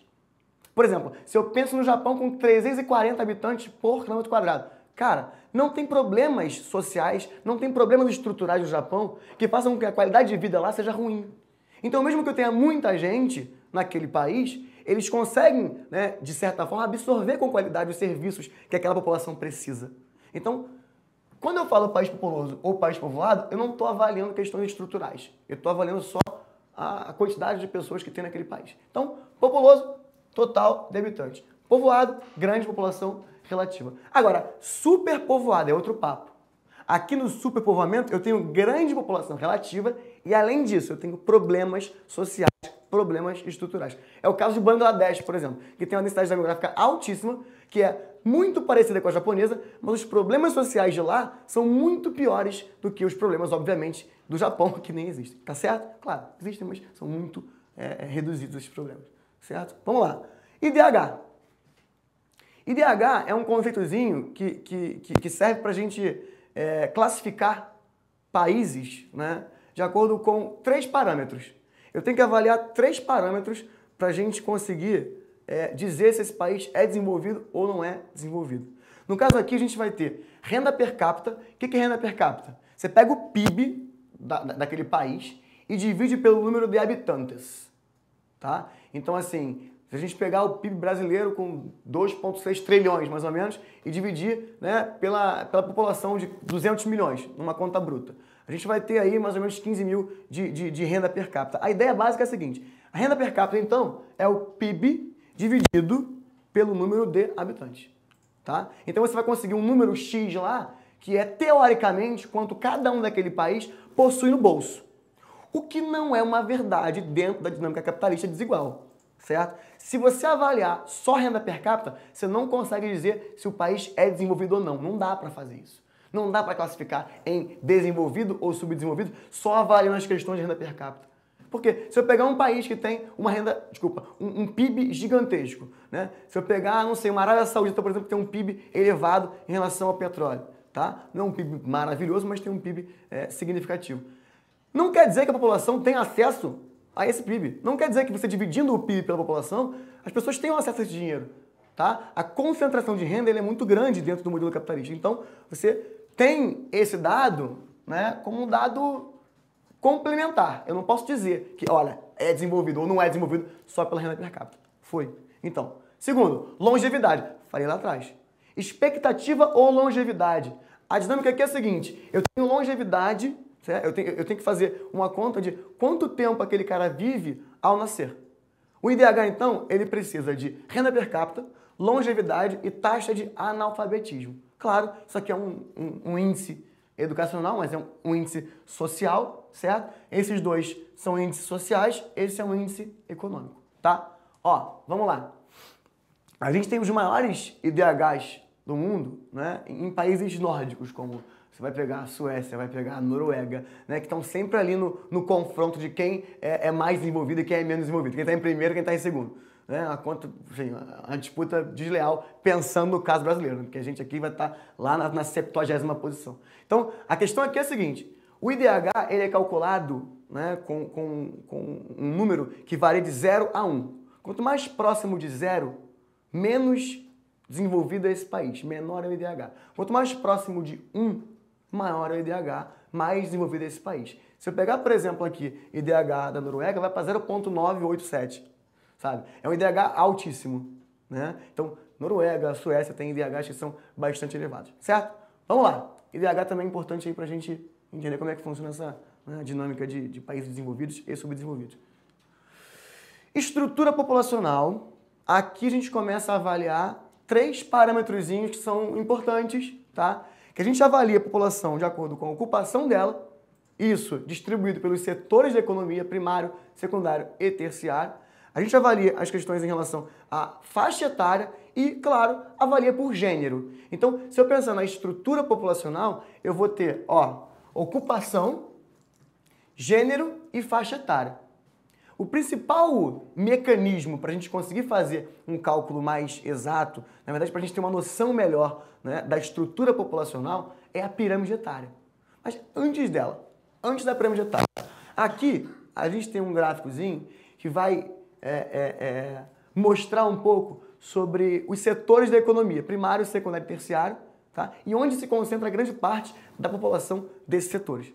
Por exemplo, se eu penso no Japão com 340 habitantes por quilômetro quadrado, cara, não tem problemas sociais, não tem problemas estruturais no Japão que façam com que a qualidade de vida lá seja ruim. Então, mesmo que eu tenha muita gente naquele país, eles conseguem, né, de certa forma, absorver com qualidade os serviços que aquela população precisa. Então, quando eu falo país populoso ou país povoado, eu não estou avaliando questões estruturais. Eu estou avaliando só a quantidade de pessoas que tem naquele país. Então, populoso, total de habitantes. Povoado, grande população relativa. Agora, superpovoado é outro papo. Aqui no superpovoamento eu tenho grande população relativa e, além disso, eu tenho problemas sociais, problemas estruturais. É o caso de Bangladesh, por exemplo, que tem uma densidade demográfica altíssima, que é muito parecida com a japonesa, mas os problemas sociais de lá são muito piores do que os problemas, obviamente, do Japão, que nem existem. Tá certo? Claro, existem, mas são muito reduzidos esses problemas. Certo? Vamos lá. IDH. IDH é um conceitozinho que serve para a gente classificar países, né, de acordo com três parâmetros. Eu tenho que avaliar três parâmetros para a gente conseguir dizer se esse país é desenvolvido ou não é desenvolvido. No caso aqui, a gente vai ter renda per capita. O que é renda per capita? Você pega o PIB daquele país e divide pelo número de habitantes. Tá? Então, assim, se a gente pegar o PIB brasileiro com 2,6 trilhões, mais ou menos, e dividir, né, pela população de 200 milhões, numa conta bruta, a gente vai ter aí mais ou menos 15 mil de renda per capita. A ideia básica é a seguinte: a renda per capita, então, é o PIB dividido pelo número de habitantes. Tá? Então você vai conseguir um número X lá, que é teoricamente quanto cada um daquele país possui no bolso. O que não é uma verdade dentro da dinâmica capitalista desigual, certo? Se você avaliar só renda per capita, você não consegue dizer se o país é desenvolvido ou não. Não dá para fazer isso. Não dá para classificar em desenvolvido ou subdesenvolvido só avaliando as questões de renda per capita. Porque se eu pegar um país que tem uma renda, desculpa, um PIB gigantesco, né? Se eu pegar, não sei, uma Arábia Saudita, por exemplo, que tem um PIB elevado em relação ao petróleo, tá? Não é um PIB maravilhoso, mas tem um PIB significativo. Não quer dizer que a população tenha acesso a esse PIB. Não quer dizer que você dividindo o PIB pela população, as pessoas tenham acesso a esse dinheiro, tá? A concentração de renda é muito grande dentro do modelo capitalista. Então, você tem esse dado, né, como um dado complementar. Eu não posso dizer que, olha, é desenvolvido ou não é desenvolvido só pela renda per capita. Foi. Então, segundo, longevidade. Falei lá atrás. Expectativa ou longevidade. A dinâmica aqui é a seguinte: eu tenho longevidade. Eu tenho que fazer uma conta de quanto tempo aquele cara vive ao nascer. O IDH, então, ele precisa de renda per capita, longevidade e taxa de analfabetismo. Claro, isso aqui é um índice educacional, mas é um índice social, certo? Esses dois são índices sociais, esse é um índice econômico, tá? Ó, vamos lá. A gente tem os maiores IDHs do mundo, né, em países nórdicos, como... Você vai pegar a Suécia, vai pegar a Noruega, né, que estão sempre ali no confronto de quem é mais desenvolvido e quem é menos desenvolvido, quem está em primeiro e quem está em segundo. Né? A disputa desleal, pensando no caso brasileiro, né, porque a gente aqui vai estar lá na 70ª posição. Então, a questão aqui é a seguinte: o IDH ele é calculado, né, com um número que varia de 0 a 1. Quanto mais próximo de 0, menos desenvolvido é esse país, menor é o IDH. Quanto mais próximo de 1, maior é o IDH, mais desenvolvido é esse país. Se eu pegar, por exemplo, aqui, IDH da Noruega, vai para 0,987, sabe? É um IDH altíssimo, né? Então, Noruega, Suécia tem IDHs que são bastante elevados, certo? Vamos lá. IDH também é importante aí para a gente entender como é que funciona essa, né, dinâmica de países desenvolvidos e subdesenvolvidos. Estrutura populacional. Aqui a gente começa a avaliar três parâmetrozinhos que são importantes, tá? Que a gente avalia a população de acordo com a ocupação dela, isso distribuído pelos setores da economia, primário, secundário e terciário. A gente avalia as questões em relação à faixa etária e, claro, avalia por gênero. Então, se eu pensar na estrutura populacional, eu vou ter, ó, ocupação, gênero e faixa etária. O principal mecanismo para a gente conseguir fazer um cálculo mais exato, na verdade, para a gente ter uma noção melhor, né, da estrutura populacional, é a pirâmide etária. Mas antes dela, antes da pirâmide etária, aqui a gente tem um gráficozinho que vai mostrar um pouco sobre os setores da economia, primário, secundário e terciário, tá? E onde se concentra grande parte da população desses setores.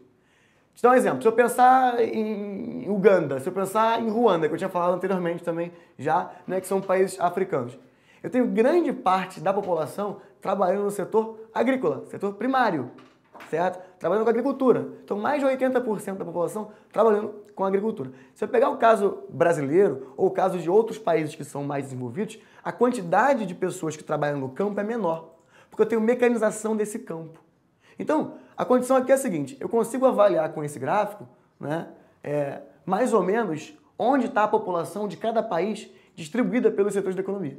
Te dar um exemplo, se eu pensar em Uganda, se eu pensar em Ruanda, que eu tinha falado anteriormente também já, né, que são países africanos, eu tenho grande parte da população trabalhando no setor agrícola, setor primário. certo? Trabalhando com agricultura. Então, mais de 80% da população trabalhando com agricultura. Se eu pegar o caso brasileiro ou o caso de outros países que são mais desenvolvidos, a quantidade de pessoas que trabalham no campo é menor, porque eu tenho mecanização desse campo. Então, a condição aqui é a seguinte, eu consigo avaliar com esse gráfico, né, mais ou menos onde está a população de cada país distribuída pelos setores da economia.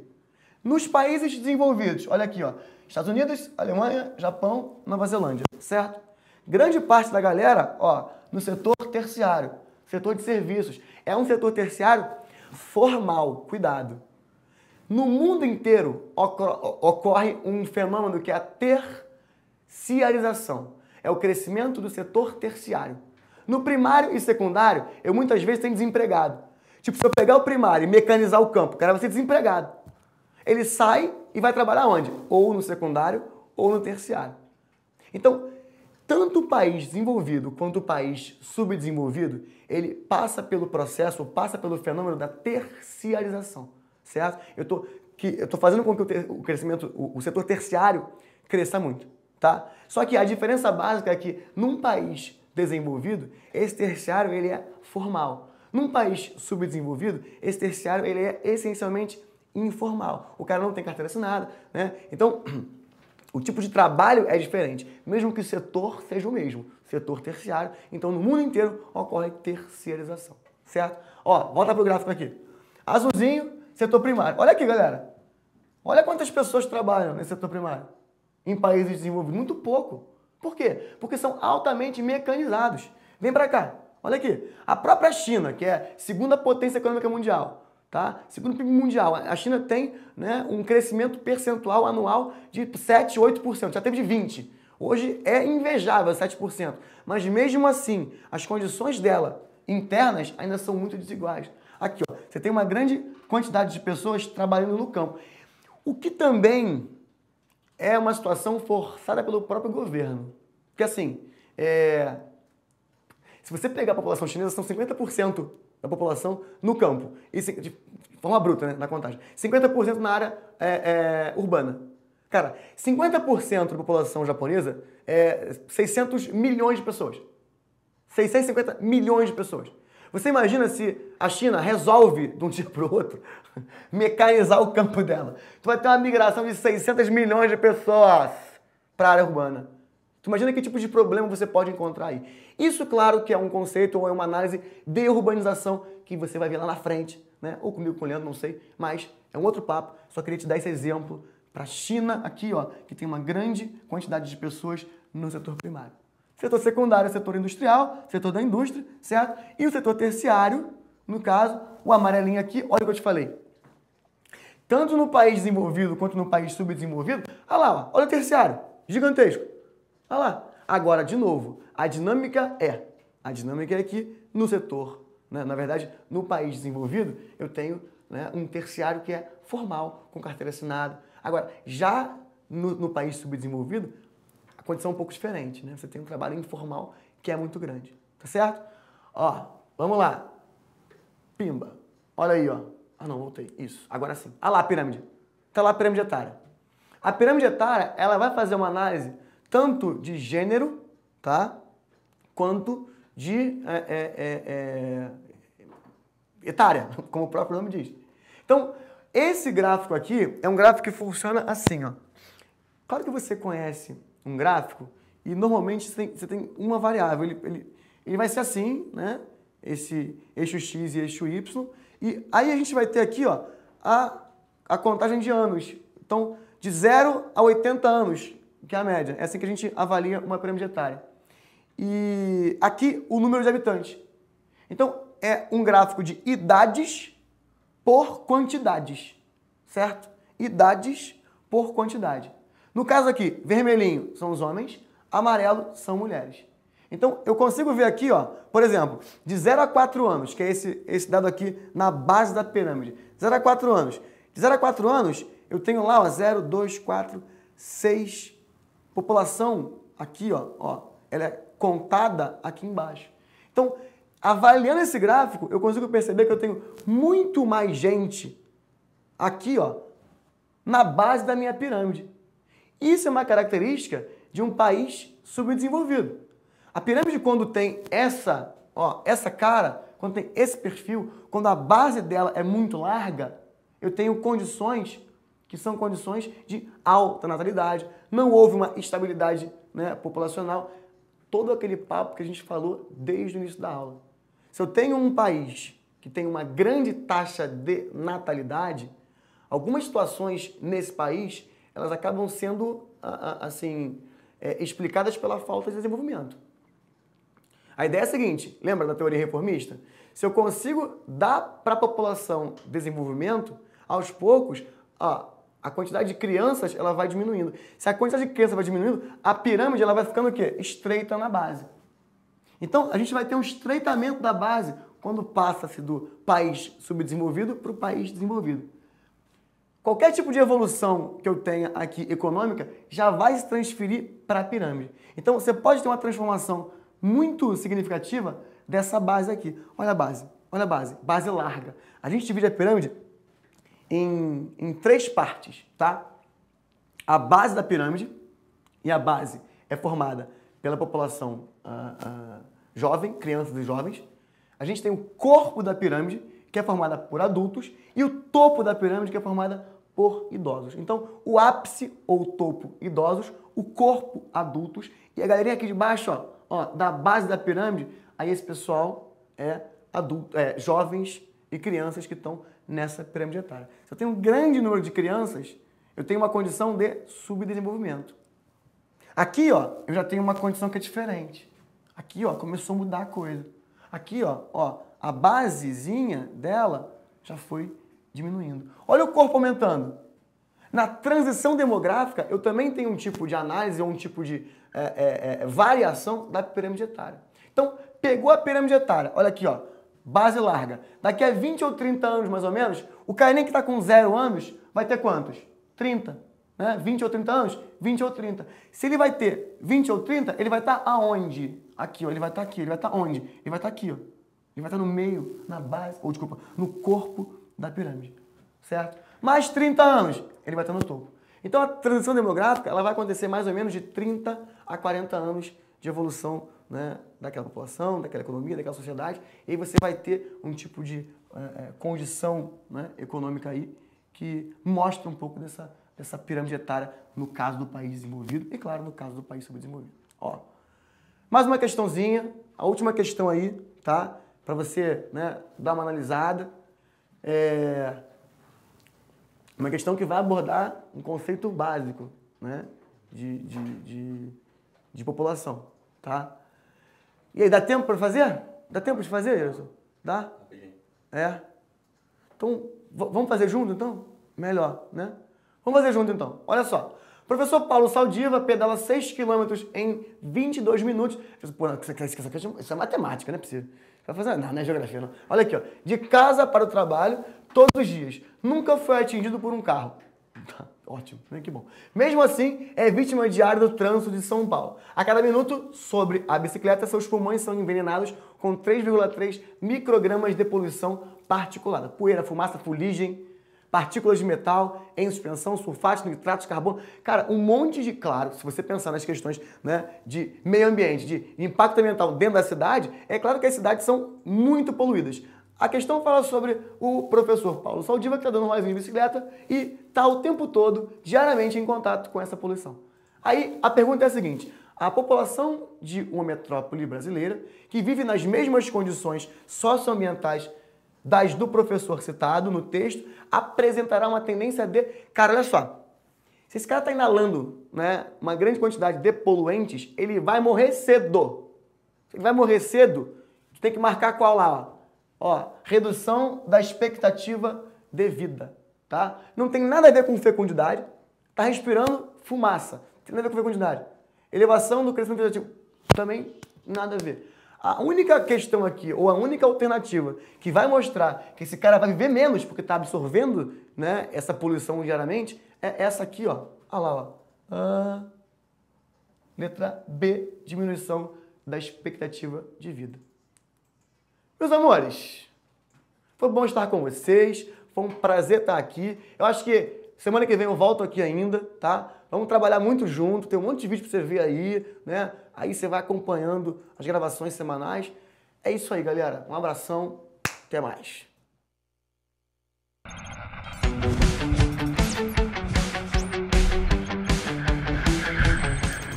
Nos países desenvolvidos, olha aqui, ó, Estados Unidos, Alemanha, Japão, Nova Zelândia, certo? Grande parte da galera, ó, no setor terciário, setor de serviços. É um setor terciário formal, cuidado. No mundo inteiro ocorre um fenômeno que é a terciarização. É o crescimento do setor terciário. No primário e secundário, eu muitas vezes tenho desempregado. Tipo, se eu pegar o primário e mecanizar o campo, o cara vai ser desempregado. Ele sai e vai trabalhar onde? Ou no secundário ou no terciário. Então, tanto o país desenvolvido quanto o país subdesenvolvido, ele passa pelo processo, passa pelo fenômeno da terciarização, certo? Eu tô fazendo com que o crescimento, o setor terciário cresça muito, tá? Só que a diferença básica é que num país desenvolvido, esse terciário ele é formal. Num país subdesenvolvido, esse terciário ele é essencialmente informal. O cara não tem carteira assinada, né? Então, o tipo de trabalho é diferente, mesmo que o setor seja o mesmo, setor terciário. Então, no mundo inteiro ocorre terciarização, certo? Ó, volta pro gráfico aqui. Azulzinho, setor primário. Olha aqui, galera. Olha quantas pessoas trabalham nesse setor primário em países desenvolvidos. Muito pouco. Por quê? Porque são altamente mecanizados. Vem pra cá. Olha aqui. A própria China, que é a segunda potência econômica mundial, tá? Segundo o PIB mundial, a China tem, né, um crescimento percentual anual de 7, 8%. Já teve de 20%. Hoje é invejável 7%. Mas mesmo assim, as condições dela internas ainda são muito desiguais. Aqui, ó, você tem uma grande quantidade de pessoas trabalhando no campo. O que também é uma situação forçada pelo próprio governo. Porque assim, se você pegar a população chinesa, são 50% da população no campo, e de forma bruta, né, na contagem, 50% na área urbana. Cara, 50% da população japonesa é 600 milhões de pessoas. 650 milhões de pessoas. Você imagina se a China resolve, de um dia para o outro, mecanizar o campo dela. Tu vai ter uma migração de 600 milhões de pessoas para a área urbana. Tu imagina que tipo de problema você pode encontrar aí. Isso, claro, que é um conceito ou é uma análise de urbanização que você vai ver lá na frente, né? Ou comigo, com o Leandro, não sei, mas é um outro papo. Só queria te dar esse exemplo para a China aqui, ó, que tem uma grande quantidade de pessoas no setor primário. Setor secundário, setor industrial, setor da indústria, certo? E o setor terciário, no caso, o amarelinho aqui, olha o que eu te falei. Tanto no país desenvolvido quanto no país subdesenvolvido, olha lá, olha o terciário, gigantesco. Olha lá. Agora, de novo, a dinâmica é aqui no setor, né? Na verdade, no país desenvolvido, eu tenho, né, um terciário que é formal, com carteira assinada. Agora, já no país subdesenvolvido, condição um pouco diferente, né? Você tem um trabalho informal que é muito grande, tá certo? Ó, vamos lá. Pimba. Olha aí, ó. Ah, não, voltei. Isso. Agora sim. Ah lá a pirâmide. Tá lá a pirâmide etária. A pirâmide etária, ela vai fazer uma análise tanto de gênero, tá? Quanto de etária, como o próprio nome diz. Então, esse gráfico aqui é um gráfico que funciona assim, ó. Claro que você conhece um gráfico, e normalmente você tem uma variável, ele vai ser assim, né, esse eixo X e eixo Y, e aí a gente vai ter aqui, ó, a contagem de anos, então de 0 a 80 anos, que é a média, é assim que a gente avalia uma pirâmide etária. E aqui o número de habitantes. Então é um gráfico de idades por quantidades, certo? Idades por quantidade. No caso aqui, vermelhinho são os homens, amarelo são mulheres. Então, eu consigo ver aqui, ó, por exemplo, de 0 a 4 anos, que é esse dado aqui na base da pirâmide. 0 a 4 anos. De 0 a 4 anos, eu tenho lá, ó, 0, 2, 4, 6. População aqui, ó, ela é contada aqui embaixo. Então, avaliando esse gráfico, eu consigo perceber que eu tenho muito mais gente aqui, ó, na base da minha pirâmide. Isso é uma característica de um país subdesenvolvido. A pirâmide, quando tem essa, ó, essa cara, quando tem esse perfil, quando a base dela é muito larga, eu tenho condições que são condições de alta natalidade, não houve uma estabilidade, né, populacional, todo aquele papo que a gente falou desde o início da aula. Se eu tenho um país que tem uma grande taxa de natalidade, algumas situações nesse país, elas acabam sendo, assim, explicadas pela falta de desenvolvimento. A ideia é a seguinte, lembra da teoria reformista? Se eu consigo dar para a população desenvolvimento, aos poucos, ó, a quantidade de crianças ela vai diminuindo. Se a quantidade de crianças vai diminuindo, a pirâmide ela vai ficando o quê? Estreita na base. Então, a gente vai ter um estreitamento da base quando passa-se do país subdesenvolvido para o país desenvolvido. Qualquer tipo de evolução que eu tenha aqui econômica já vai se transferir para a pirâmide. Então, você pode ter uma transformação muito significativa dessa base aqui. Olha a base, larga. A gente divide a pirâmide em três partes, tá? A base da pirâmide, e a base é formada pela população jovem, crianças e jovens. A gente tem o corpo da pirâmide, que é formada por adultos, e o topo da pirâmide, que é formada por idosos. Então, o ápice ou topo, idosos, o corpo, adultos, e a galerinha aqui de baixo, ó, da base da pirâmide, aí esse pessoal é adulto, jovens e crianças que estão nessa pirâmide etária. Se eu tenho um grande número de crianças, eu tenho uma condição de subdesenvolvimento. Aqui, ó, eu já tenho uma condição que é diferente. Aqui, ó, começou a mudar a coisa. Aqui, ó, a basezinha dela já foi diminuindo. Olha o corpo aumentando. Na transição demográfica, eu também tenho um tipo de análise ou um tipo de variação da pirâmide etária. Então, pegou a pirâmide etária, olha aqui, ó, base larga. Daqui a 20 ou 30 anos, mais ou menos, o carinha que está com 0 anos vai ter quantos? 30. Né? 20 ou 30 anos? 20 ou 30. Se ele vai ter 20 ou 30, ele vai estar aonde? Aqui, ó. Ele vai estar aqui. Ele vai estar onde? Ele vai estar aqui, ó. Ele vai estar no meio, na base, ou desculpa, no corpo da pirâmide. Certo? Mais 30 anos, ele vai estar no topo. Então a transição demográfica ela vai acontecer mais ou menos de 30 a 40 anos de evolução, né, daquela população, daquela economia, daquela sociedade, e aí você vai ter um tipo de condição, né, econômica aí que mostra um pouco dessa pirâmide etária no caso do país desenvolvido e, claro, no caso do país subdesenvolvido. Ó, mais uma questãozinha, a última questão aí, tá? Para você, né, dar uma analisada. Uma questão que vai abordar um conceito básico, né, de população, tá? E aí, dá tempo para fazer? Dá tempo de fazer, Gerson? Dá? É. Então, vamos fazer junto, então? Melhor, né? Vamos fazer junto, então. Olha só. Professor Paulo Saldiva pedala 6 km em 22 minutos. Pô, isso é matemática, não é possível. Não, não é geografia, não. Olha aqui, ó. De casa para o trabalho, todos os dias. Nunca foi atingido por um carro. Ótimo, né? Que bom. Mesmo assim, é vítima diária do trânsito de São Paulo. A cada minuto, sobre a bicicleta, seus pulmões são envenenados com 3,3 microgramas de poluição particulada. Poeira, fumaça, fuligem, partículas de metal em suspensão, sulfato, nitratos, carbono. Cara, um monte de... Claro, se você pensar nas questões, né, de meio ambiente, de impacto ambiental dentro da cidade, é claro que as cidades são muito poluídas. A questão fala sobre o professor Paulo Saldiva, que está dando um rolezinho de bicicleta e está o tempo todo, diariamente, em contato com essa poluição. Aí a pergunta é a seguinte, a população de uma metrópole brasileira, que vive nas mesmas condições socioambientais das do professor citado no texto, apresentará uma tendência de... Cara, olha só, se esse cara está inalando, né, uma grande quantidade de poluentes, ele vai morrer cedo. Se ele vai morrer cedo, tu tem que marcar qual lá, ó. Ó, redução da expectativa de vida, tá? Não tem nada a ver com fecundidade, tá respirando fumaça, não tem nada a ver com fecundidade. Elevação do crescimento vegetativo, também nada a ver. A única questão aqui, ou a única alternativa que vai mostrar que esse cara vai viver menos porque tá absorvendo, né, essa poluição diariamente, é essa aqui, ó. Olha lá, ó. Letra B, diminuição da expectativa de vida. Meus amores, foi bom estar com vocês, foi um prazer estar aqui. Eu acho que Semana que vem eu volto aqui ainda, tá? Vamos trabalhar muito junto, tem um monte de vídeo pra você ver aí, né? Aí você vai acompanhando as gravações semanais. É isso aí, galera. Um abração, até mais.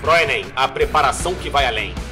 ProEnem, a preparação que vai além.